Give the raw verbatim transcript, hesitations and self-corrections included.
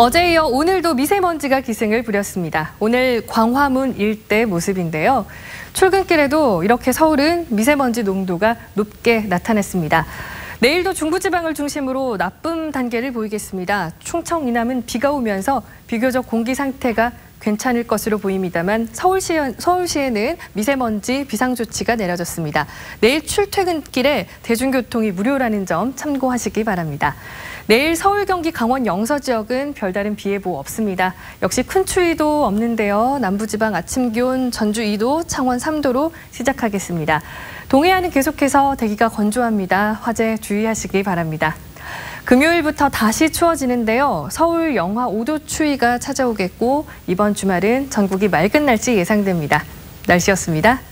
어제에 이어 오늘도 미세먼지가 기승을 부렸습니다. 오늘 광화문 일대 모습인데요. 출근길에도 이렇게 서울은 미세먼지 농도가 높게 나타났습니다. 내일도 중부지방을 중심으로 나쁨 단계를 보이겠습니다. 충청 이남은 비가 오면서 비교적 공기 상태가 괜찮을 것으로 보입니다만 서울시, 서울시에는 미세먼지 비상조치가 내려졌습니다. 내일 출퇴근길에 대중교통이 무료라는 점 참고하시기 바랍니다. 내일 서울, 경기, 강원, 영서 지역은 별다른 비 예보 없습니다. 역시 큰 추위도 없는데요. 남부지방 아침 기온 전주 이 도, 창원 삼 도로 시작하겠습니다. 동해안은 계속해서 대기가 건조합니다. 화재 주의하시기 바랍니다. 금요일부터 다시 추워지는데요. 서울 영하 오 도 추위가 찾아오겠고 이번 주말은 전국이 맑은 날씨 예상됩니다. 날씨였습니다.